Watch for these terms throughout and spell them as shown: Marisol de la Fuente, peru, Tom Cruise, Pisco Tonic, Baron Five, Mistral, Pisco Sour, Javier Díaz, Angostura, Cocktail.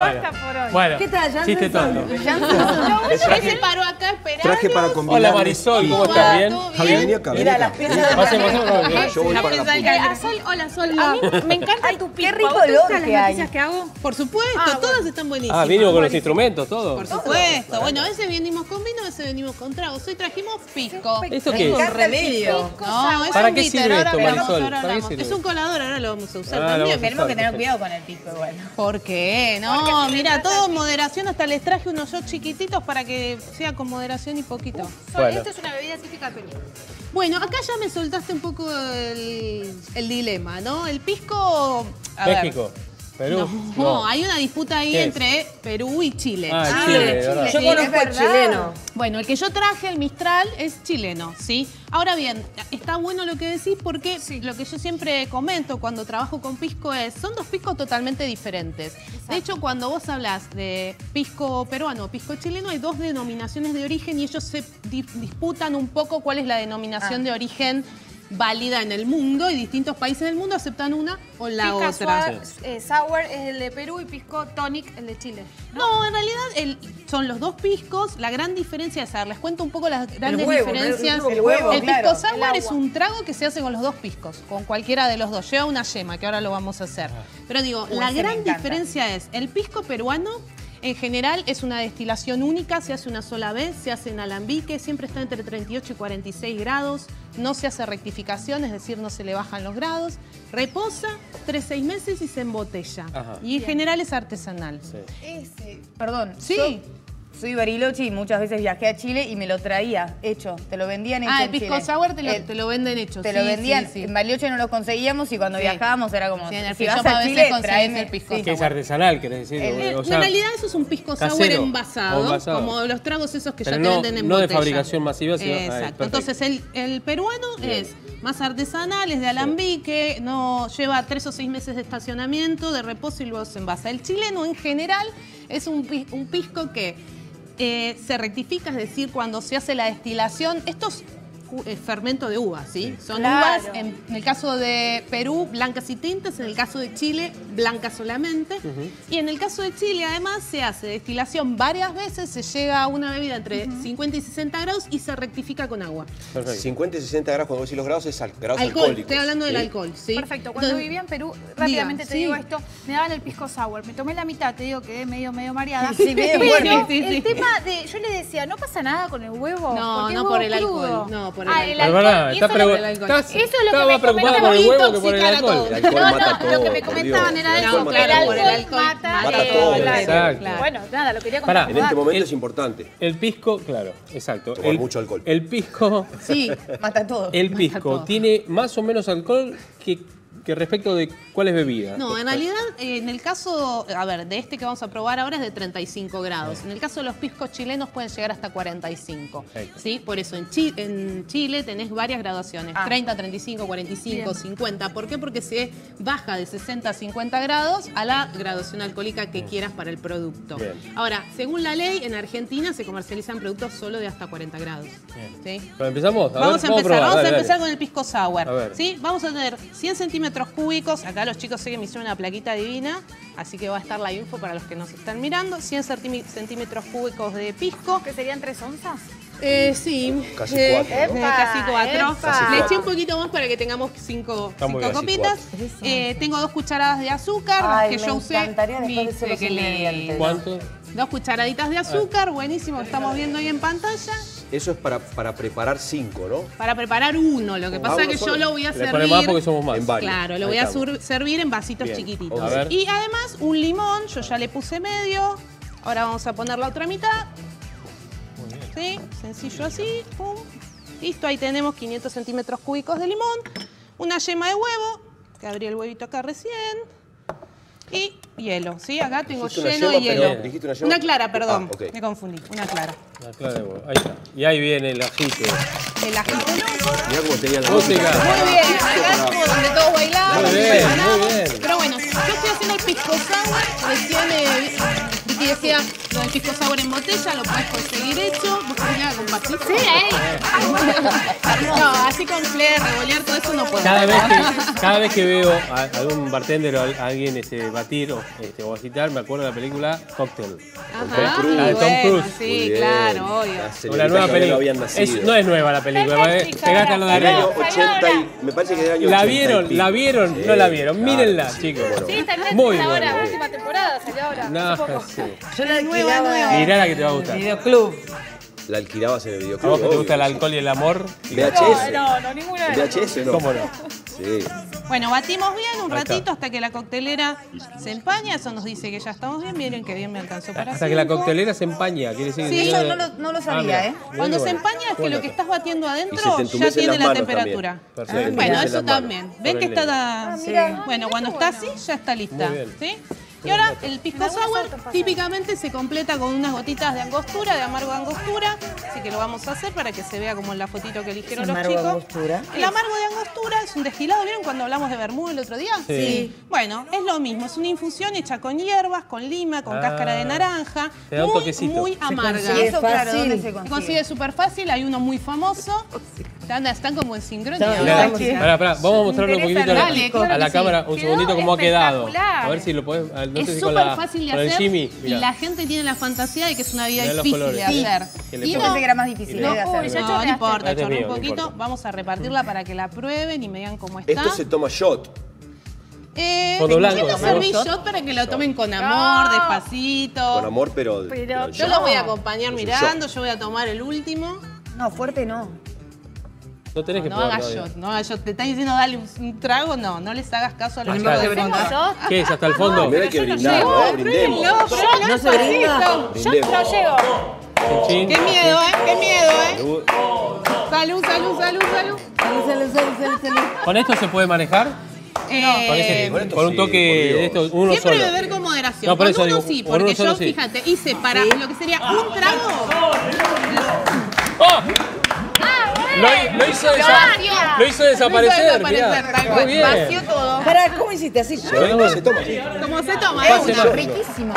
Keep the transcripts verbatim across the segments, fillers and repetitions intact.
Basta por hoy. Bueno, ¿qué tal, Janssen? Chiste tonto. Él se paró acá esperando. Traje para combinar. Hola, Marisol, ¿cómo estás? ¿Bien? Javier, vení acá. Mira, las piezas de la Yo voy para la punta. Sol, hola, Sol. A mí me encanta tu pico. Qué rico olor que hay. ¿Las que hago? Por supuesto, todas están buenísimas. Ah, vino con los instrumentos, todo. Por supuesto. Bueno, a veces venimos con vino, a veces venimos con tragos. Hoy trajimos pisco. ¿Esto qué es? Remedio. ¿Para qué sirve esto, Marisol? Es un colador, ahora lo vamos a usar también. Tenemos que tener cuidado con el pisco, bueno. ¿Por qué? No. No, mira, todo en moderación, hasta les traje unos shots chiquititos para que sea con moderación y poquito. Uh, Sol, bueno. Esto es una bebida típica de Perú. Bueno, acá ya me soltaste un poco el, el dilema, ¿no? El pisco... A México, ver. Perú. No, no. no, hay una disputa ahí entre Perú y Chile. Ah, Chile, ah, Chile, Chile. Yo conozco al chileno. Bueno, el que yo traje, el Mistral, es chileno, ¿sí? Ahora bien, está bueno lo que decís porque sí. Lo que yo siempre comento cuando trabajo con pisco es, son dos piscos totalmente diferentes. Exacto. De hecho, cuando vos hablas de pisco peruano o pisco chileno, hay dos denominaciones de origen y ellos se di- disputan un poco cuál es la denominación ah. de origen válida en el mundo y distintos países del mundo aceptan una o la Pisco otra. Sour, eh, sour es el de Perú y Pisco Tonic el de Chile. No, no en realidad el, son los dos piscos. La gran diferencia es, a ver, les cuento un poco las grandes el huevo, diferencias. El, el, huevo, el claro, Pisco Sour el es un trago que se hace con los dos piscos, con cualquiera de los dos. Lleva una yema, que ahora lo vamos a hacer. Pero digo, Uy, la gran diferencia es, el pisco peruano en general es una destilación única, se hace una sola vez, se hace en alambique, siempre está entre treinta y ocho y cuarenta y seis grados, no se hace rectificación, es decir, no se le bajan los grados, reposa tres a seis meses y se embotella. Ajá. Y en general es artesanal. Sí. Ese, perdón. Sí. Yo... Soy Bariloche y muchas veces viajé a Chile y me lo traía hecho. Te lo vendían hecho. Ah, el Pisco Sour te lo, el, te lo venden hecho. Te sí, lo vendían. Sí, sí. En Bariloche no lo conseguíamos y cuando sí. viajábamos era como... Sí, en el si vas a Chile, traeme el Pisco Sour. Que es artesanal, querés decir. El, el, o sea, en realidad eso es un Pisco Sour envasado, envasado, como los tragos esos que Pero ya no, te venden en no botella. No de fabricación masiva, sino... Exacto. Ahí, entonces el, el peruano Bien. es más artesanal, es de alambique, sí. no lleva tres o seis meses de estacionamiento, de reposo y luego se envasa. El chileno en general es un, un pisco que... Eh, se rectifica, es decir, cuando se hace la destilación, estos eh, fermentos de uvas, ¿sí? Son claro. uvas, en, en el caso de Perú, blancas y tintas, en el caso de Chile, blancas solamente. Uh-huh. Y en el caso de Chile, además, se hace destilación varias veces, se llega a una bebida entre uh-huh. cincuenta y sesenta grados y se rectifica con agua. Perfecto. cincuenta y sesenta grados, cuando vos decís los grados, es al, grados alcohol, alcohólicos. Estoy hablando ¿sí? del alcohol, ¿sí? Perfecto. Cuando Entonces, vivía en Perú, rápidamente diga, te sí. digo esto, me daban el pisco sour, me tomé la mitad, te digo, quedé medio, medio mareada. Sí, sí, medio bueno, sí, sí. El tema de, yo le decía, ¿no pasa nada con el huevo? No, no por el alcohol. No, por el alcohol. Eso es lo que me comentaban era eso, que el alcohol mata todo. Bueno, nada, lo quería comentar. En este momento es importante. El pisco, claro, exacto. Tomar mucho alcohol. El pisco... Sí, mata todo. El pisco tiene más o menos alcohol que... Que respecto de cuál es bebida. No, en realidad, eh, en el caso, a ver, de este que vamos a probar ahora es de treinta y cinco grados. En el caso de los piscos chilenos pueden llegar hasta cuarenta y cinco. ¿Sí? Por eso en, Chi en Chile tenés varias graduaciones. Ah. treinta, treinta y cinco, cuarenta y cinco, Bien. cincuenta. ¿Por qué? Porque se baja de sesenta a cincuenta grados a la graduación alcohólica que quieras para el producto. Bien. Ahora, según la ley, en Argentina se comercializan productos solo de hasta cuarenta grados. ¿Sí? Pero empezamos. A vamos ver, a empezar, probar, vamos dale, a empezar dale. con el pisco sour. ¿Sí? Vamos a tener cien centímetros cúbicos, acá los chicos sé que me hicieron una plaquita divina, así que va a estar la info para los que nos están mirando, cien centímetros cúbicos de pisco. ¿Que serían tres onzas? Eh, sí. Casi cuatro. Eh, ¿no? Casi cuatro. Le eché un poquito más para que tengamos cinco, cinco copitas. Eh, tengo dos cucharadas de azúcar, Ay, que yo usé. De ¿Cuánto? Dos cucharaditas de azúcar, buenísimo, que estamos viendo ahí en pantalla. Eso es para, para preparar cinco, ¿no? Para preparar uno. Lo que pasa es que solo? yo lo voy a Le servir... Más porque somos más. En varios. Claro, lo voy a servir en vasitos Bien. chiquititos. Y además un limón, yo ya le puse medio. Ahora vamos a poner la otra mitad. Sí, sencillo así. Pum. Listo, ahí tenemos quinientos centímetros cúbicos de limón. Una yema de huevo, que abrí el huevito acá recién. Y hielo, ¿sí? Acá tengo lleno de hielo. Una, una clara, perdón. Ah, okay. Me confundí. Una clara. Una clara de huevo. Ahí está. Y ahí viene el ajito. El ajito. Mirá cómo tenía la música. Muy bien. Acá como donde todos bailamos. Muy bien, muy bien. Pero bueno, yo estoy haciendo el pisco sour. Recién... Eh, ya sea lo del pisco sour en botella, lo puedes conseguir hecho, buscar con patito. Sí, ahí. No, así con flair, revolear, todo eso no puedo. Cada vez que, cada vez que veo a algún bartender o a alguien este, batir o, este, o agitar, me acuerdo de la película Cocktail. Ajá, la de Tom Cruise. Bueno, sí, claro, obvio. Una nueva película. No, es, no es nueva la película, pegaste a lo de año ochenta y, me parece que es año la vieron, ochenta y pico. La vieron, sí, no la vieron, claro, mírenla, sí, chicos. Bueno. Sí, también muy buena. Ahora, la última temporada, salió ahora. No, sí. Yo la alquilaba. Mirá la que te va a gustar. El videoclub. La alquilabas en el videoclub. ¿A vos que te gusta el alcohol y el amor? V H S. No, no, ninguna de V H S no. ¿Cómo no? Sí. Bueno, batimos bien un ratito hasta que la coctelera se empaña. Eso nos dice que ya estamos bien. Miren que bien me alcanzó para Hasta cinco. Que la coctelera se empaña. ¿Quiere decir? Sí, yo no lo, no lo sabía, ah, ¿eh? Cuando bueno, se empaña es que bueno, lo que estás batiendo adentro ya tiene la temperatura. Ah, bueno, eso también. ¿Ven que está la... ah, mira. Bueno, cuando está así ya está lista. ¿Sí? Y ahora el pisco sour típicamente se completa con unas gotitas de angostura, de amargo angostura. Así que lo vamos a hacer para que se vea como en la fotito que eligieron los chicos. ¿Amargo angostura? El amargo de angostura es un destilado, ¿vieron cuando hablamos de vermú el otro día? Sí. Sí. Bueno, es lo mismo, es una infusión hecha con hierbas, con lima, con ah, cáscara de naranja. Te da un muy, toquecito. Muy amarga. Se consigue fácil. Se consigue, consigue súper fácil, hay uno muy famoso. Están como en sincronía. Claro. Sí. Pará, pará. Vamos a mostrarlo un poquitito a la, claro a la sí. cámara, un quedó segundito cómo ha quedado. A ver si lo podés... No es súper si fácil de hacer Jimmy, y la gente tiene la fantasía de que es una vida mirá difícil de hacer. Sí. Y yo pensé que era más difícil no, de hacer. No, no, no importa, chorro un poquito. No vamos a repartirla para que la prueben y me digan cómo está. Esto se toma shot. Eh, yo serví shot para que lo tomen con amor, no. despacito. Con amor, pero... pero yo no. los voy a acompañar no, mirando, yo voy a tomar el último. No, fuerte no. No, tenés no, que no hagas shot, no hagas shot. Te están diciendo dale un trago, no, no les hagas caso a los chicos de brindar. ¿Qué es? ¿Hasta el fondo? No, mirá que brindar, no, no, brindemos. No, no, no se brinda. Yo no llego. Qué miedo, ¿eh? Qué miedo, ¿eh? Salud, salud, salud, salud. Salud, salud, salud, salud, salud. ¿Con esto se puede manejar? Eh, con, con un toque sí, de esto, uno siempre solo. Beber con moderación. No, por eso, con uno digo, sí, porque uno yo, sí. fíjate, hice para ¿sí? lo que sería un trago. Lo, lo, hizo lo hizo desaparecer. Lo hizo desaparecer. Muy bien. Vació todo. Pará, ¿cómo hiciste así? ¿Cómo se toma? ¿Cómo se toma? Es uno, riquísimo.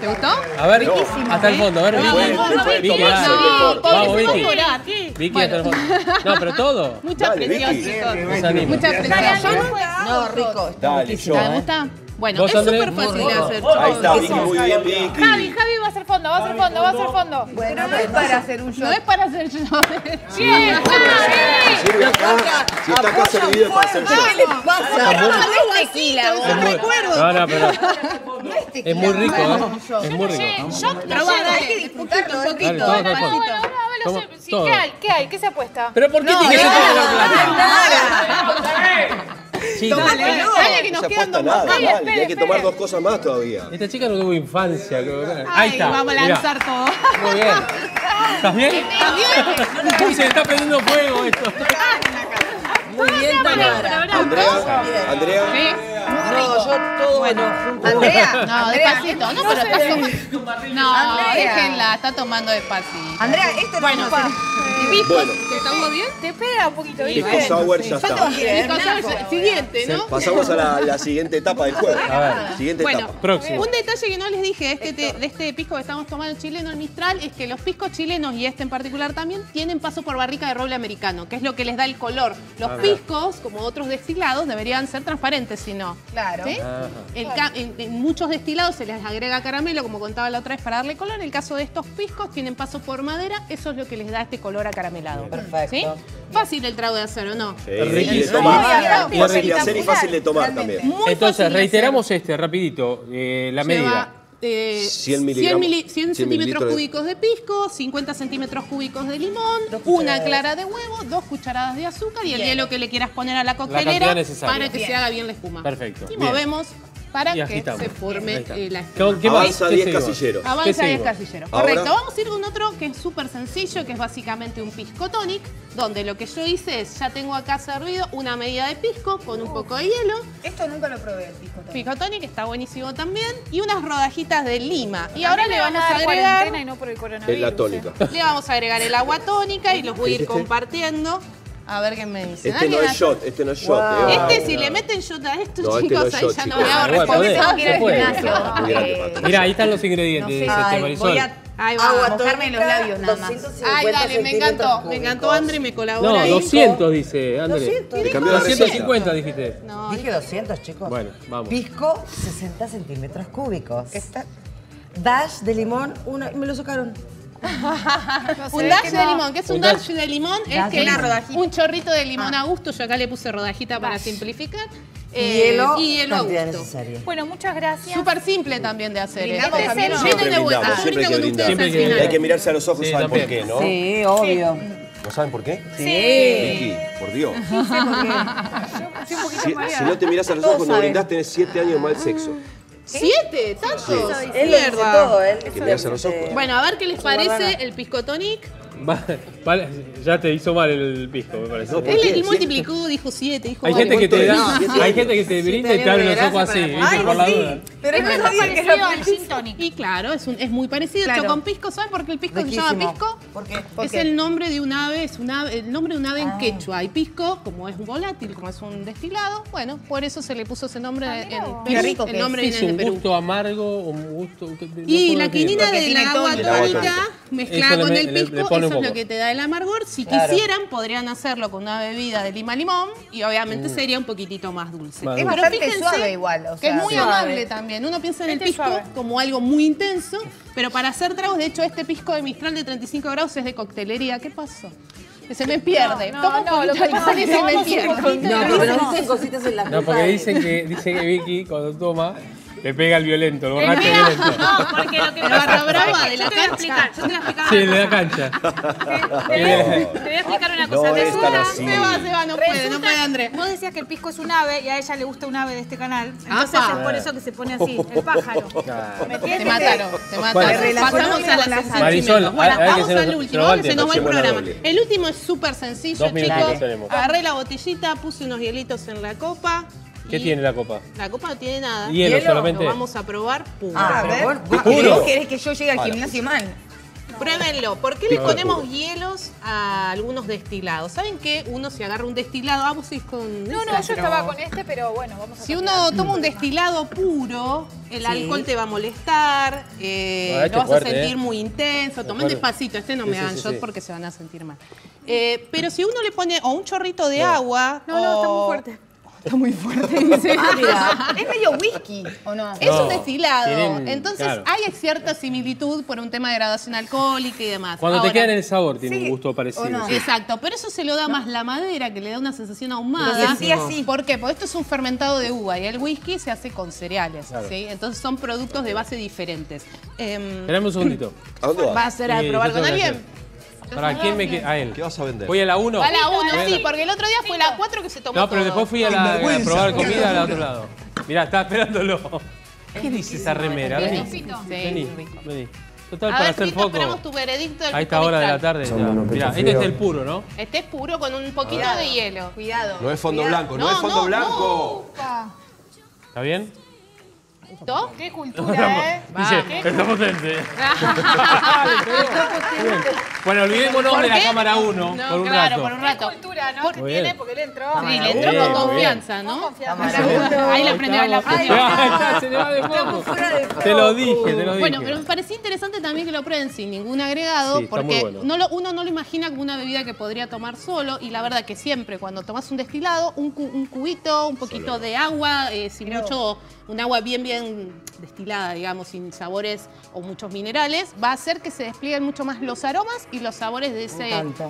¿Te gustó? A ver, riquísimo, hasta ¿eh? El fondo. A ver, no, Vicky. No, no, Vicky, Vicky, no, vamos, Vicky. Vicky, Vicky bueno. Hasta el fondo. No, pero todo. Mucha presión, chicos. Mucha presión. No, rico. Dale, yo. ¿Te gusta? Bueno, es súper fácil de hacer. Ahí está, Vicky, muy bien, Vicky. Javi, Javi va a hacer fondo, va a hacer fondo, va a hacer fondo. Bueno, no es para hacer un show. No es para hacer un show. ¡Sí, Javi! Si está acá servido para hacer un show. ¿Qué le pasa? No es tequila, vos. No recuerdo. No, pero... No es tequila. Es muy rico, ¿eh? Es muy rico. Probá, hay que disfrutarlo un poquito. Toma, ¿qué hay? ¿Qué hay? ¿Qué se apuesta? ¿Pero por qué tiene que ser la chica. Dale, dale, no. Dale que nos quedan dos más. Dale, dale, hay que tomar dos cosas más todavía. Esta chica no tuvo infancia. Ay, ahí está. Vamos a lanzar mirá. Todo. Muy bien. ¿Estás bien? ¿Estás bien? Uy, se está prendiendo fuego esto. Muy bien, Tamara. Andrea. Andrea. ¿Sí? No, yo todo bueno. Junto. Andrea. No, Andrea, despacito. No, no pero está tomando. No, Andrea. Déjenla, está tomando despacito. Andrea, esto bueno, no bueno, ¿Pisco? Bueno. ¿Te estamos bien? Te pega un poquito bien. Pisco sour ya está. Pisco sour siguiente, ¿no? Pasamos a la, la siguiente etapa del juego. A ver. Siguiente bueno, etapa. Próximo. Un detalle que no les dije es que te, de este pisco que estamos tomando chileno, el Mistral, es que los piscos chilenos y este en particular también tienen paso por barrica de roble americano, que es lo que les da el color. Los piscos, como otros destilados, deberían ser transparentes, si no. Claro. ¿Sí? El claro. En, en muchos destilados se les agrega caramelo, como contaba la otra vez, para darle color. En el caso de estos piscos, tienen paso por madera. Eso es lo que les da este color acaramelado. Perfecto. ¿Sí? Fácil el trago de hacer, ¿o no? Sí. Fácil de tomar. Fácil, fácil de hacer y fácil de tomar también. Muy entonces, reiteramos este, rapidito, eh, la medida. Lleva, eh, cien, cien, cien, cien centímetros cúbicos de... de pisco, cincuenta centímetros cúbicos de limón, una clara de huevo, dos cucharadas de azúcar y el bien. Hielo que le quieras poner a la coctelera la para que bien. Se haga bien la espuma. Perfecto. Y bien. Movemos para y que se forme eh, la espuma. ¿Qué avanza diez casilleros. Avanza diez casilleros. Correcto. Ahora... Vamos a ir con otro que es súper sencillo, que es básicamente un pisco tonic, donde lo que yo hice es, ya tengo acá servido una medida de pisco con un poco de hielo. Esto nunca lo probé, el pisco tonic. Pisco tonic está buenísimo también. Y unas rodajitas de lima. Y ahora le vamos a agregar... Y no por el coronavirus. Es la tónica. Le vamos a agregar el agua tónica y los voy a ir compartiendo. A ver qué me dicen. Este no es shot, este no es shot. Wow. Eh, este si le meten shot a esto, no, chicos, este no es shot, ya no me hago responsable. Tengo que ir al gimnasio. Mira, ahí están los ingredientes, no sé. Ay, este, Marisol. Voy a, ahí va, agua, a mojarme tónica, los labios nada más. Ay, dale, me encantó. Cúbicos. Me encantó, André, me colabora. No, doscientos ahí. Dice, André. doscientos, te cambió doscientos cincuenta, dijiste. No, dije doscientos, chicos. Bueno, vamos. Pisco, sesenta centímetros cúbicos. Está. Dash de limón, uno, me lo sacaron. No sé, un dash de limón, ¿qué es un dash de limón? Es que una rodajita. Un chorrito de limón ah. a gusto, yo acá le puse rodajita dash. Para simplificar. Eh, hielo y hielo a gusto. Bueno, muchas gracias. Súper simple también de hacer. Este es el siempre de vuelta. Siempre hay que brindar. Y hay que mirarse a los ojos, sí, ¿saben por qué, no? Sí, obvio. ¿No saben por qué? Sí. Ricky, por Dios. Sí, sé por qué. Yo, yo un si, si no te mirás a los ojos cuando brindás, tenés siete años de mal sexo. ¿Siete? ¿Tantos? Sí, sí, él dice todo, él dice que los ojos. Bueno, a ver qué les parece el Pisco Tonic. Ya te hizo mal el pisco, me parece. No, él, él multiplicó, dijo siete, dijo hay gente que te da, hay gente que te brinda y te abre los ojos así, ay, por sí. La duda. Pero es, es parecido que al gin tonic. Y claro, es, un, es muy parecido. Claro. Hecho con pisco, ¿sabes por qué el pisco riquísimo. Se llama pisco? ¿Por qué? ¿Por es qué? El nombre de un ave, es un ave, el nombre de un ave ah. en quechua. Y pisco, como es un volátil, como es un destilado, bueno, por eso se le puso ese nombre ah, en Perú. Qué rico el nombre es. ¿Es un gusto amargo o un gusto? Y la quinina de la agua tónica mezclada con el pisco, eso es lo que te da el amargor. Si claro. quisieran, podrían hacerlo con una bebida de lima-limón y obviamente mm. sería un poquitito más dulce. Vale. Es pero bastante fíjense suave igual. O sea, que es muy suave. Amable también. Uno piensa en este el pisco suave. Como algo muy intenso, pero para hacer tragos, de hecho, este pisco de Mistral de treinta y cinco grados es de coctelería. ¿Qué pasó? Que se me pierde. No, no, no, lo que pasa es que se me pierde. No, no, pero no dicen cositas en la no, porque dicen que, dicen que Vicky, cuando toma... Le pega el violento, el borracho el violento. No, porque lo que me barra brava de la cancha. Yo te voy a explicar. Sí, de la cancha. Te voy a explicar una cosa. No te suena, se va, se va, no resulta, puede, no puede Andrés. Vos decías que el pisco es un ave y a ella le gusta un ave de este canal. Entonces ah, es por eso que se pone así, el pájaro. Claro. ¿Me entiendes? Te mataron, te mataron. Pasamos a la sensación. Marisol, bueno, vamos al último, vamos que se nos va el programa. El último es súper sencillo, chicos. Agarré la botellita, puse unos hielitos en la copa. ¿Qué tiene la copa? La copa no tiene nada. ¿Hielo, hielo solamente? Lo vamos a probar puro. Ah, a ver. ¿Vos querés que yo llegue al gimnasio mal? No. Pruébenlo. ¿Por qué no, le ponemos no, hielos a algunos destilados? ¿Saben que uno se agarra un destilado? Ah, vos sí con... No, no, yo estaba con este, pero bueno, vamos a... Si uno toma un destilado puro, el sí. alcohol te va a molestar, eh, no, este lo vas fuerte, a sentir eh. muy intenso. Tomen despacito, este no sí, me hagan sí, shot sí. porque se van a sentir mal. Eh, pero si uno le pone o un chorrito de no. agua... No, no, o... está muy fuerte. Está muy fuerte, dice. Ah, es medio whisky, ¿o no? Es no, un destilado. Tienen, entonces, claro. hay cierta similitud por un tema de gradación alcohólica y demás. Cuando ahora, te queda en el sabor, tiene sí, un gusto parecido. No. Sí. Exacto, pero eso se lo da no. más la madera, que le da una sensación ahumada. Sí, así. ¿Por qué? Porque esto es un fermentado de uva y el whisky se hace con cereales. Claro. ¿Sí? Entonces, son productos de base diferentes. Eh, Esperame un segundito. ¿Va a ser a probar con alguien? ¿Para quién me queda? A él. ¿Qué vas a vender? Voy a la uno. A la uno, sí, porque el otro día fue la cuatro que se tomó. No, pero todo. Después fui a, la, a probar comida al otro lado. Mirá, estaba esperándolo. ¿Qué dice esa remera? Vení, vení, vení. Total, a para ver, hacer Pito, foco. Esperamos tu veredicto del a esta hora de la tarde. Mirá, este es el puro, ¿no? Este es puro con un poquito de hielo. Cuidado. No es fondo cuidado. Blanco, no, no es fondo no, blanco. No. ¿Está bien? ¿Todo? ¡Qué cultura, eh! Dice, está potente. Bueno, olvidémonos de la cámara uno no, por un claro, rato. Por un rato. Qué cultura, ¿no? Porque tiene, porque le entró. Sí, le entró bien, con confianza, ¿no? Con confianza. Ahí le aprendió a la fuera. Se le va de foco. Te lo dije, te lo dije. Bueno, pero me parecía interesante también que lo prueben sin ningún agregado, sí, porque bueno. no lo, uno no lo imagina como una bebida que podría tomar solo, y la verdad que siempre cuando tomas un destilado, un, cu un cubito, un poquito solo. De agua, eh, sin pero, mucho, un agua bien, bien destilada, digamos, sin sabores o muchos minerales, va a hacer que se desplieguen mucho más los aromas y los sabores de, ese,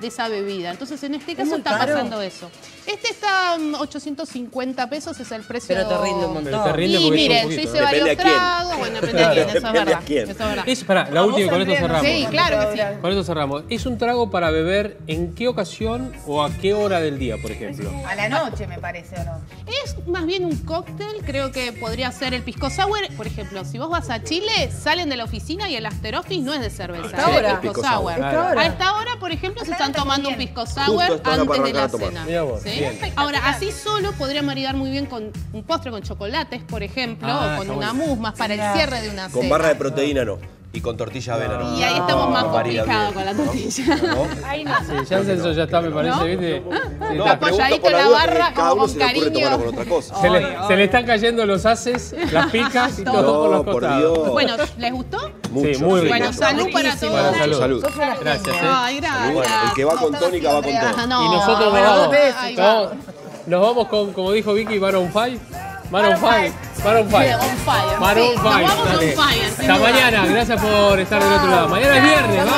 de esa bebida. Entonces, en este caso es está caro. Pasando eso. Este está ochocientos cincuenta pesos, es el precio. Pero te rinde un montón. Te rinde y miren, yo hice varios tragos. Bueno, depende a quién, eso es verdad. Eso es verdad. Es, pará, la última, con esto cerramos. Sí, claro que sí. Con esto cerramos. ¿Es un trago para beber en qué ocasión o a qué hora del día, por ejemplo? A la noche, me parece, ¿o no? Es más bien un cóctel, creo que podría ser el Pisco Sour. Por ejemplo, si vos vas a Chile, salen de la oficina y el after office no es de cerveza. Hasta ahora. Es Pisco Sour. Claro. A esta hora, por ejemplo, se están tomando un Pisco Sour antes de la cena. ¿Sí? Ahora, así solo podría maridar muy bien con un postre con chocolates, por ejemplo, ah, o con una mousse más para el cierre de una cena. Con barra de proteína no. y con tortilla avena. No. Y ahí estamos más no, complicados con la tortilla. ¿No? Ahí no. Sí, ya eso no, ya está, me parece, ¿no? ¿Viste? Sí, no, apoyadito en la, la barra, como con se cariño. Con otra cosa. Se, le, se le están cayendo los haces, las picas y todo no, por los costados. Por bueno, ¿les gustó? Mucho, sí, muy bien. Bueno, salud para todos. Bueno, salud. salud. Gracias. ¿Eh? Ay, gracias. Bueno, el que va con tónica va con todo. No. Y nosotros nos vamos. Nos vamos con, como dijo Vicky, Baron Five. Baron Five. Baron Five. Baron Five. Hasta mañana. Gracias por estar del otro lado. Mañana es viernes.